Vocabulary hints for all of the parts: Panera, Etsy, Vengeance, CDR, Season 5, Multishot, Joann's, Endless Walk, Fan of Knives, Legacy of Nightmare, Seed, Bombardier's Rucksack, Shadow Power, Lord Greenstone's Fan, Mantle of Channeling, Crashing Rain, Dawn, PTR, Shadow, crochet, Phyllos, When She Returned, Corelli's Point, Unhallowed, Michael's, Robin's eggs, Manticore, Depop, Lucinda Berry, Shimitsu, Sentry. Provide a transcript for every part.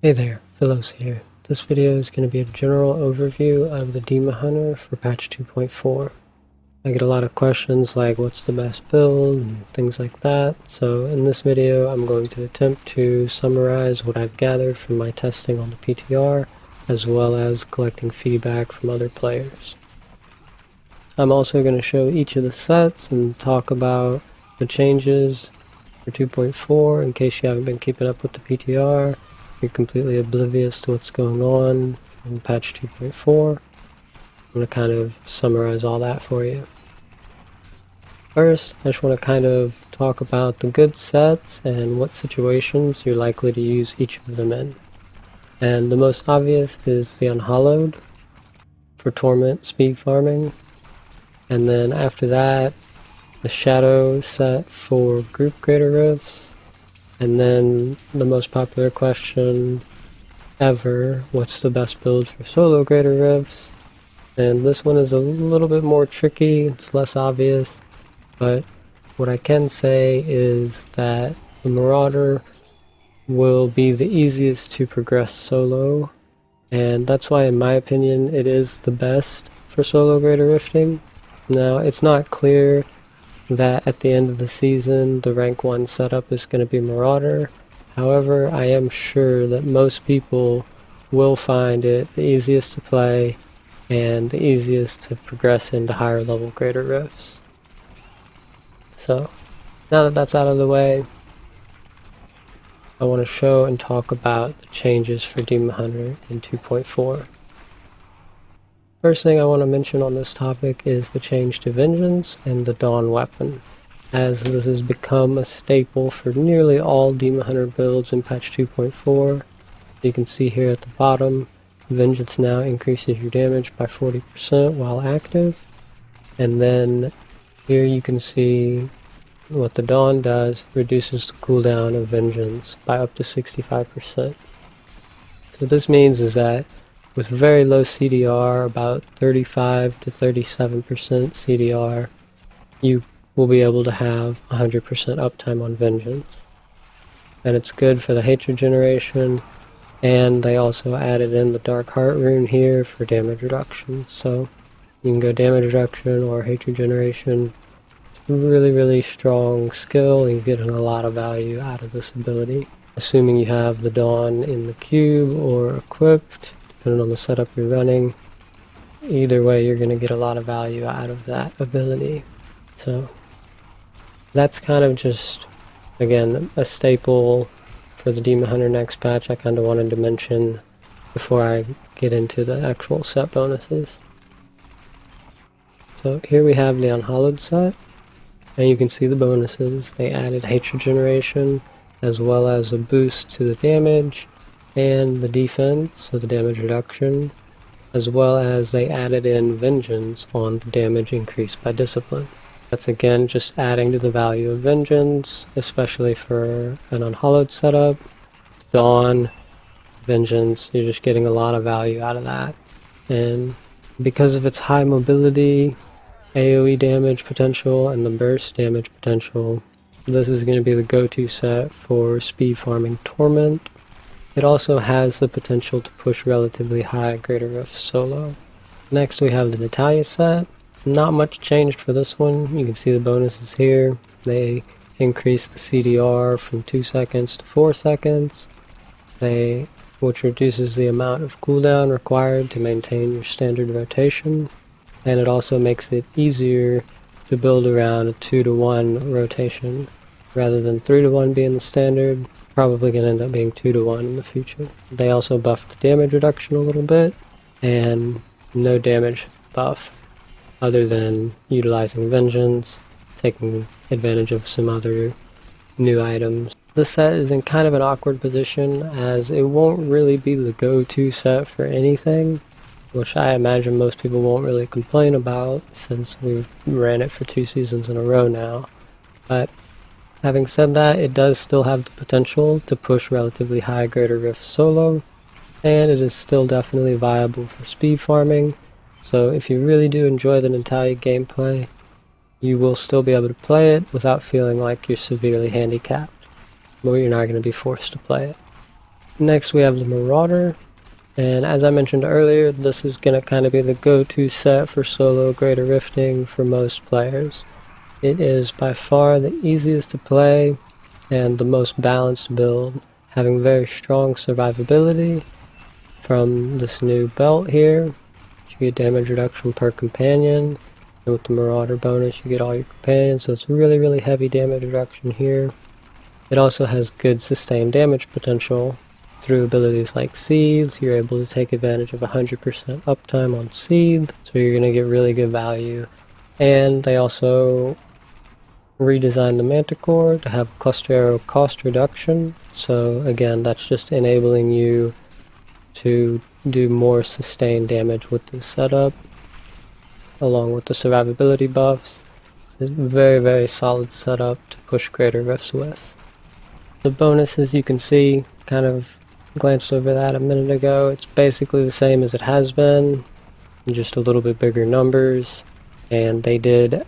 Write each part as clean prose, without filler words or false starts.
Hey there, Phyllos here. This video is going to be a general overview of the Demon Hunter for patch 2.4. I get a lot of questions like what's the best build and things like that, so in this video I'm going to attempt to summarize what I've gathered from my testing on the PTR, as well as collecting feedback from other players. I'm also going to show each of the sets and talk about the changes for 2.4 in case you haven't been keeping up with the PTR. You're completely oblivious to what's going on in patch 2.4. I'm going to kind of summarize all that for you. First, I just want to kind of talk about the good sets and what situations you're likely to use each of them in. And the most obvious is the Unhallowed for Torment speed farming. And then after that, the Shadow set for group greater rifts. And then the most popular question ever, what's the best build for solo greater rifts? And this one is a little bit more tricky, it's less obvious, but what I can say is that the Marauder will be the easiest to progress solo, and that's why in my opinion it is the best for solo greater rifting. Now, it's not clear that at the end of the season the rank 1 setup is going to be Marauder. However, I am sure that most people will find it the easiest to play and the easiest to progress into higher level greater rifts. So now that that's out of the way, I want to show and talk about the changes for Demon Hunter in 2.4. First thing I want to mention on this topic is the change to Vengeance and the Dawn weapon, as this has become a staple for nearly all Demon Hunter builds in patch 2.4. You can see here at the bottom, Vengeance now increases your damage by 40% while active, and then here you can see what the Dawn does, reduces the cooldown of Vengeance by up to 65%. So what this means is that with very low CDR, about 35 to 37% CDR, you will be able to have 100% uptime on Vengeance. And it's good for the hatred generation, and they also added in the Dark Heart rune here for damage reduction. So you can go damage reduction or hatred generation. It's a really, really strong skill, and you're getting a lot of value out of this ability, assuming you have the Dawn in the cube or equipped. Depending on the setup you're running, either way you're going to get a lot of value out of that ability. So that's kind of just, again, a staple for the Demon Hunter next patch I kind of wanted to mention before I get into the actual set bonuses. So here we have the Unhallowed set, and you can see the bonuses. They added hatred generation as well as a boost to the damage and the defense, so the damage reduction, as well as they added in Vengeance on the damage increased by discipline. That's again just adding to the value of Vengeance, especially for an Unhallowed setup. Dawn, Vengeance, you're just getting a lot of value out of that. And because of its high mobility, AoE damage potential, and the burst damage potential, this is going to be the go-to set for speed farming Torment. It also has the potential to push relatively high greater rifts solo. Next we have the Natalya set. Not much changed for this one. You can see the bonuses here. They increased the CDR from 2 seconds to 4 seconds, which reduces the amount of cooldown required to maintain your standard rotation. And it also makes it easier to build around a 2-to-1 rotation rather than 3-to-1 being the standard. Probably going to end up being 2-to-1 in the future. They also buffed the damage reduction a little bit, and no damage buff other than utilizing Vengeance, taking advantage of some other new items. This set is in kind of an awkward position, as it won't really be the go-to set for anything, which I imagine most people won't really complain about since we've ran it for 2 seasons in a row now. But having said that, it does still have the potential to push relatively high greater rift solo, and it is still definitely viable for speed farming, so if you really do enjoy the Natalya gameplay, you will still be able to play it without feeling like you're severely handicapped, but you're not going to be forced to play it. Next we have the Marauder, and as I mentioned earlier, this is going to kind of be the go-to set for solo Greater Rifting for most players. It is by far the easiest to play and the most balanced build, having very strong survivability from this new belt here. You get damage reduction per companion, and with the Marauder bonus you get all your companions, so it's really heavy damage reduction here. It also has good sustained damage potential through abilities like Seeds. You're able to take advantage of 100% uptime on Seed, so you're going to get really good value. And they also redesigned the Manticore to have cluster arrow cost reduction, so again that's just enabling you to do more sustained damage with this setup, along with the survivability buffs. It's a very solid setup to push Greater Rifts with. The bonuses, you can see, kind of glanced over that a minute ago, it's basically the same as it has been, just a little bit bigger numbers, and they did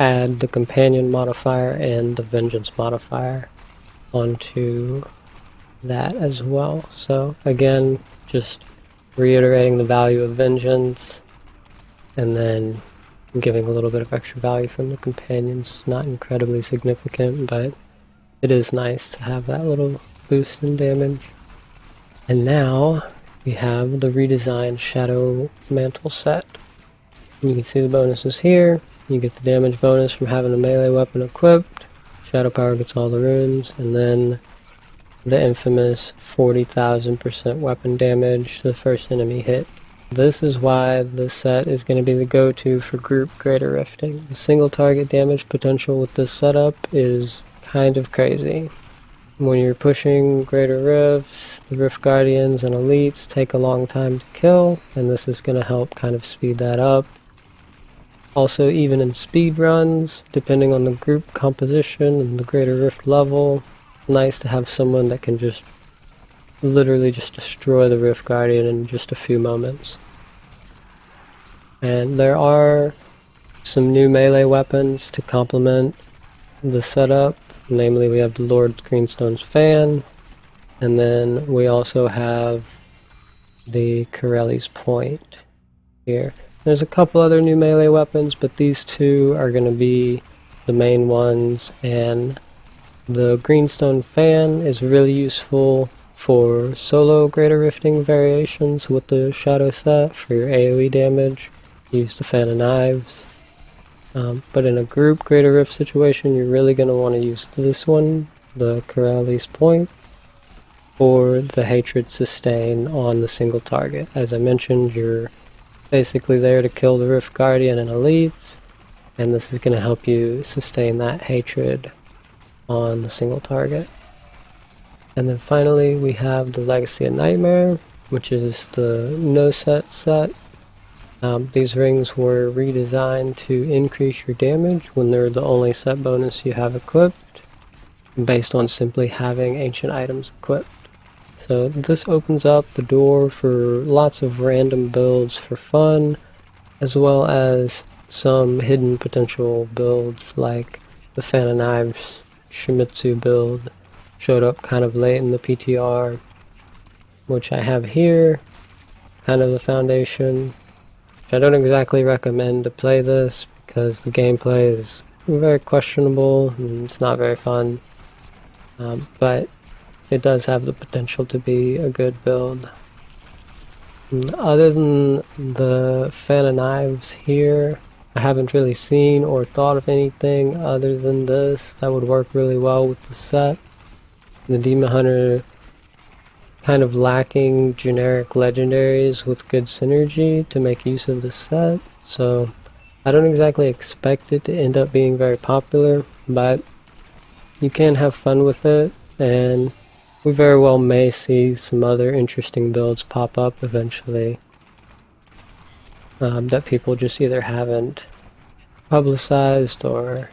add the companion modifier and the vengeance modifier onto that as well. So again, just reiterating the value of vengeance and then giving a little bit of extra value from the companions. Not incredibly significant, but it is nice to have that little boost in damage. And now we have the redesigned Shadow Mantle set. You can see the bonuses here. You get the damage bonus from having a melee weapon equipped, Shadow Power gets all the runes, and then the infamous 40,000% weapon damage to the first enemy hit. This is why this set is going to be the go-to for group Greater Rifting. The single target damage potential with this setup is kind of crazy. When you're pushing Greater Rifts, the Rift Guardians and Elites take a long time to kill, and this is going to help kind of speed that up. Also, even in speed runs, depending on the group composition and the Greater Rift level, it's nice to have someone that can just literally just destroy the Rift Guardian in just a few moments. And there are some new melee weapons to complement the setup. Namely, we have the Lord Greenstone's Fan, and then we also have the Corelli's Point here. There's a couple other new melee weapons, but these two are going to be the main ones, and the Greenstone Fan is really useful for solo Greater Rifting variations with the Shadow set for your AoE damage. Use the Fan of Knives. But in a group Greater Rift situation, you're really going to want to use this one, the Corelli's Point, or the Hatred Sustain on the single target. As I mentioned, you're basically there to kill the Rift Guardian and Elites, and this is going to help you sustain that hatred on the single target. And then finally we have the Legacy of Nightmare, which is the no set set. These rings were redesigned to increase your damage when they're the only set bonus you have equipped, based on simply having ancient items equipped. So this opens up the door for lots of random builds for fun, as well as some hidden potential builds like the Fan of Knives Shimitsu build. Showed up kind of late in the PTR, which I have here, kind of the foundation. I don't exactly recommend to play this because the gameplay is very questionable and it's not very fun, but it does have the potential to be a good build. Other than the Fan of Knives here, I haven't really seen or thought of anything other than this that would work really well with the set. The Demon Hunter kind of lacking generic legendaries with good synergy to make use of the set, so I don't exactly expect it to end up being very popular, but you can have fun with it, and we very well may see some other interesting builds pop up eventually that people just either haven't publicized or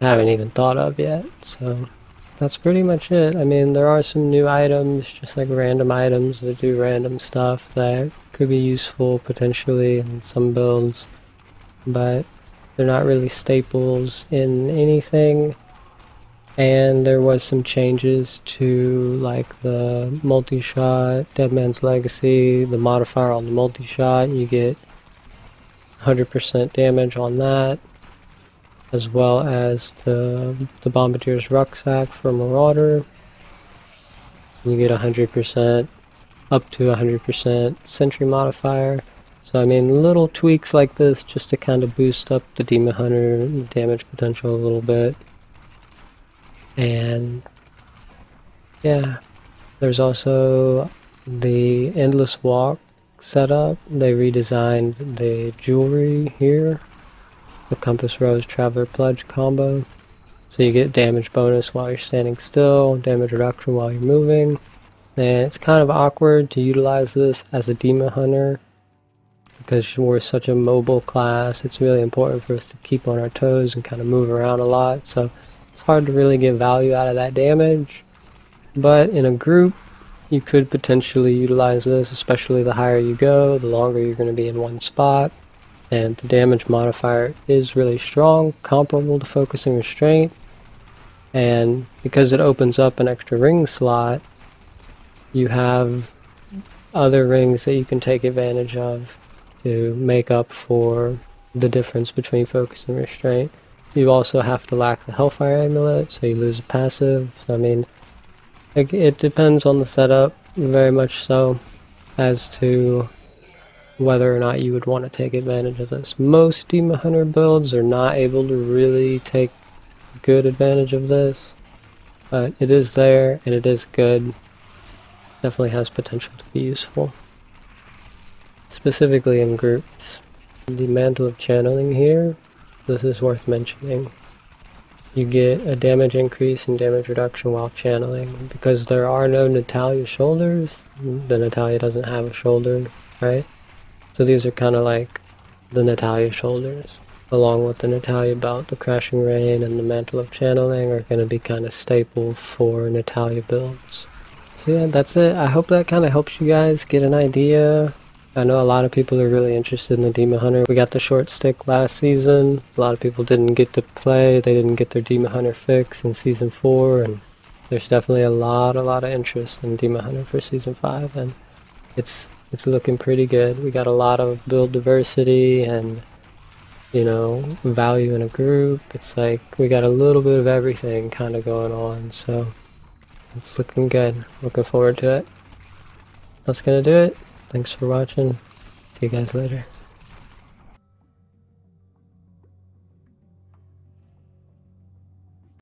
haven't even thought of yet. So that's pretty much it. I mean, there are some new items, just like random items that do random stuff that could be useful potentially in some builds, but they're not really staples in anything. And there was some changes to like the multi-shot, Dead Man's Legacy, the modifier on the multi-shot, you get 100% damage on that, as well as the Bombardier's Rucksack for Marauder. You get 100%, up to 100% sentry modifier. So I mean, little tweaks like this just to kind of boost up the Demon Hunter damage potential a little bit. And yeah, there's also the Endless Walk setup. They redesigned the jewelry here, the Compass Rose Traveler Pledge combo. So you get damage bonus while you're standing still, damage reduction while you're moving. And it's kind of awkward to utilize this as a Demon Hunter because we're such a mobile class. It's really important for us to keep on our toes and kind of move around a lot. So it's hard to really get value out of that damage, but in a group you could potentially utilize this, especially the higher you go, the longer you're going to be in one spot, and the damage modifier is really strong, comparable to Focus and Restraint, and because it opens up an extra ring slot, you have other rings that you can take advantage of to make up for the difference between Focus and Restraint. You also have to lack the Hellfire Amulet, so you lose a passive. So, I mean, it depends on the setup, very much so, as to whether or not you would want to take advantage of this. Most Demon Hunter builds are not able to really take good advantage of this, but it is there, and it is good. Definitely has potential to be useful, specifically in groups. The Mantle of Channeling here. This is worth mentioning. You get a damage increase and damage reduction while channeling. Because there are no Natalya shoulders, the Natalya doesn't have a shoulder, right? So these are kind of like the Natalya shoulders, along with the Natalya belt. The Crashing Rain and the Mantle of Channeling are going to be kind of staple for Natalya builds. So yeah, that's it. I hope that kind of helps you guys get an idea. I know a lot of people are really interested in the Demon Hunter. We got the short stick last season. A lot of people didn't get to play. They didn't get their Demon Hunter fix in Season 4. And there's definitely a lot of interest in Demon Hunter for Season 5. And it's looking pretty good. We got a lot of build diversity and, you know, value in a group. It's like we got a little bit of everything kind of going on. So it's looking good. Looking forward to it. That's going to do it. Thanks for watching. See you guys later.